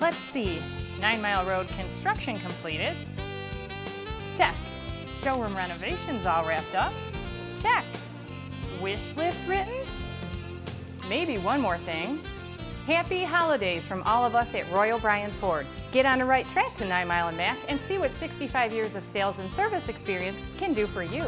Let's see, 9 Mile Road construction completed. Check. Showroom renovations all wrapped up. Check. Wish list written? Maybe one more thing. Happy holidays from all of us at Roy O'Brien Ford. Get on the right track to 9 Mile and Mack and see what 65 years of sales and service experience can do for you.